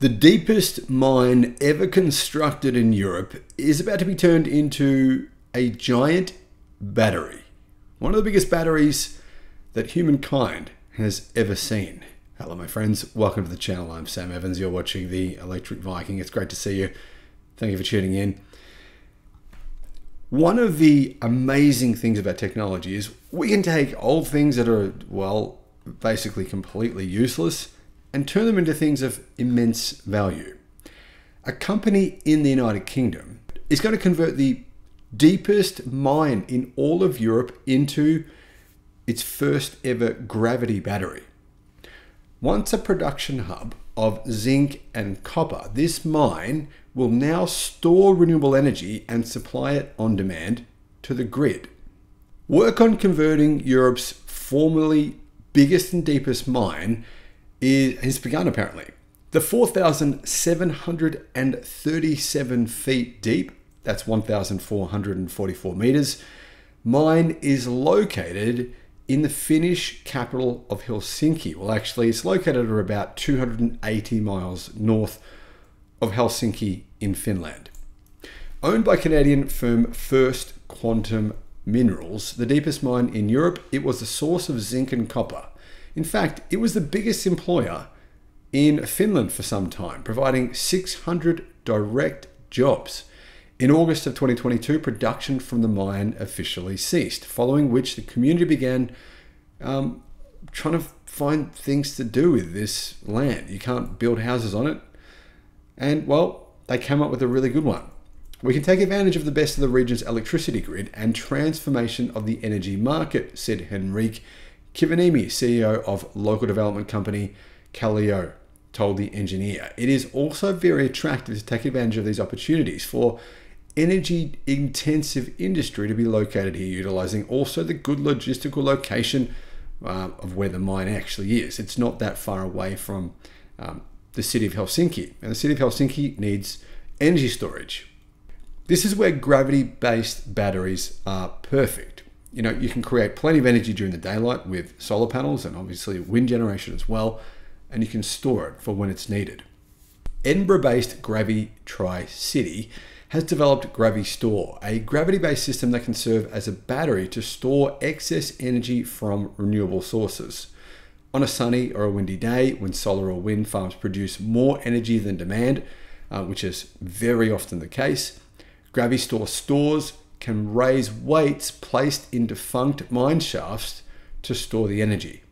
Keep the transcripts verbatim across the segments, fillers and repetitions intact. The deepest mine ever constructed in Europe is about to be turned into a giant battery. One of the biggest batteries that humankind has ever seen. Hello my friends, welcome to the channel. I'm Sam Evans, you're watching The Electric Viking. It's great to see you. Thank you for tuning in. One of the amazing things about technology is we can take old things that are, well, basically completely useless and turn them into things of immense value. A company in the United Kingdom is going to convert the deepest mine in all of Europe into its first ever gravity battery. Once a production hub of zinc and copper, this mine will now store renewable energy and supply it on demand to the grid. Work on converting Europe's formerly biggest and deepest mine has begun apparently. The four thousand seven hundred thirty-seven feet deep, that's one thousand four hundred forty-four meters, mine is located in the Finnish capital of Helsinki. Well, actually it's located at about two hundred eighty miles north of Helsinki in Finland. Owned by Canadian firm First Quantum Minerals, the deepest mine in Europe, it was the source of zinc and copper. In fact, it was the biggest employer in Finland for some time, providing six hundred direct jobs. In August of twenty twenty-two, production from the mine officially ceased, following which the community began um, trying to find things to do with this land. You can't build houses on it. And well, they came up with a really good one. We can take advantage of the best of the region's electricity grid and transformation of the energy market, said Henrik Kiviniemi, C E O of local development company Callio, told the engineer. It is also very attractive to take advantage of these opportunities for energy intensive industry to be located here, utilizing also the good logistical location uh, of where the mine actually is. It's not that far away from um, the city of Helsinki, and the city of Helsinki needs energy storage. This is where gravity-based batteries are perfect. You know, you can create plenty of energy during the daylight with solar panels and obviously wind generation as well, and you can store it for when it's needed. Edinburgh-based Gravitricity has developed Gravity Store, a gravity-based system that can serve as a battery to store excess energy from renewable sources. On a sunny or a windy day, when solar or wind farms produce more energy than demand, uh, which is very often the case, Gravity Store stores can raise weights placed in defunct mine shafts to store the energy.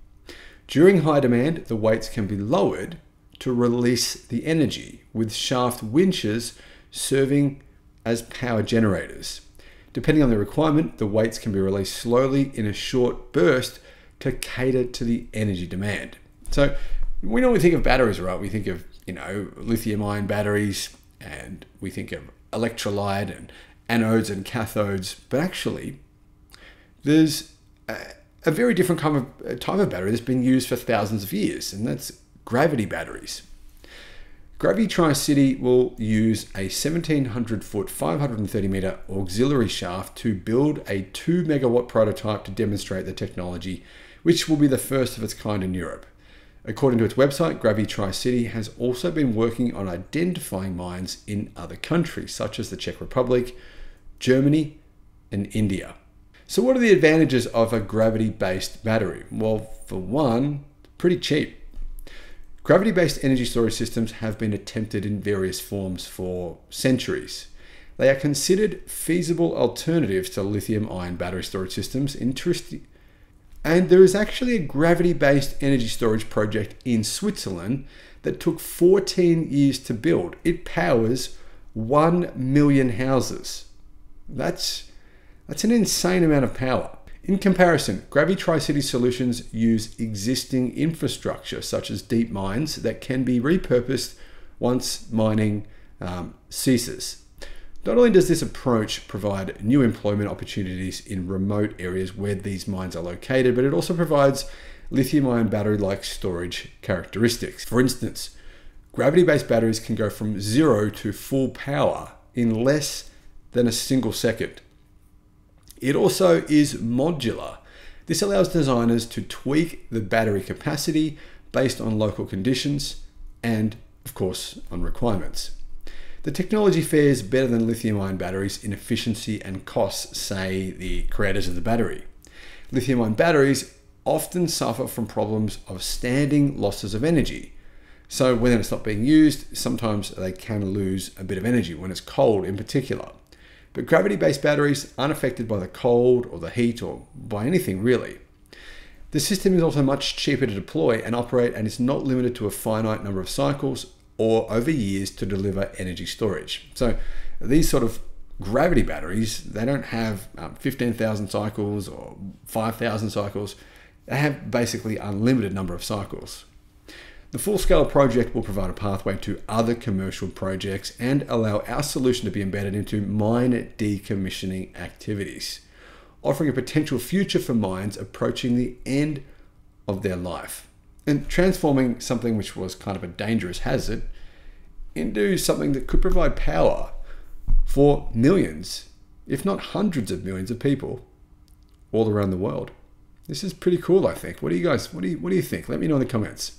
During high demand, the weights can be lowered to release the energy, with shaft winches serving as power generators. Depending on the requirement, the weights can be released slowly in a short burst to cater to the energy demand. So we normally think of batteries, right? We think of, you know, lithium-ion batteries, and we think of electrolyte and anodes and cathodes, but actually there's a, a very different kind of type of battery that's been used for thousands of years, and that's gravity batteries. Gravitricity will use a seventeen hundred foot, five hundred thirty meter auxiliary shaft to build a two megawatt prototype to demonstrate the technology, which will be the first of its kind in Europe. According to its website, Gravitricity has also been working on identifying mines in other countries, such as the Czech Republic, Germany, and India. So what are the advantages of a gravity-based battery? Well, for one, pretty cheap. Gravity-based energy storage systems have been attempted in various forms for centuries. They are considered feasible alternatives to lithium-ion battery storage systems. Interesting. And there is actually a gravity-based energy storage project in Switzerland that took fourteen years to build. It powers one million houses. That's, that's an insane amount of power. In comparison, Gravitricity solutions use existing infrastructure, such as deep mines, that can be repurposed once mining um, ceases. Not only does this approach provide new employment opportunities in remote areas where these mines are located, but it also provides lithium-ion battery-like storage characteristics. For instance, gravity-based batteries can go from zero to full power in less than a single second. It also is modular. This allows designers to tweak the battery capacity based on local conditions and of course, on requirements. The technology fares better than lithium-ion batteries in efficiency and costs, say the creators of the battery. Lithium-ion batteries often suffer from problems of standing losses of energy. So when it's not being used, sometimes they can lose a bit of energy when it's cold in particular. But gravity-based batteries aren't affected by the cold or the heat or by anything really. The system is also much cheaper to deploy and operate, and is not limited to a finite number of cycles or over years to deliver energy storage. So these sort of gravity batteries, they don't have um, fifteen thousand cycles or five thousand cycles. They have basically unlimited number of cycles. The full-scale project will provide a pathway to other commercial projects and allow our solution to be embedded into mine decommissioning activities, offering a potential future for mines approaching the end of their life and transforming something which was kind of a dangerous hazard into something that could provide power for millions, if not hundreds of millions of people all around the world. This is pretty cool, I think. What do you guys, what do you, what do you think? Let me know in the comments.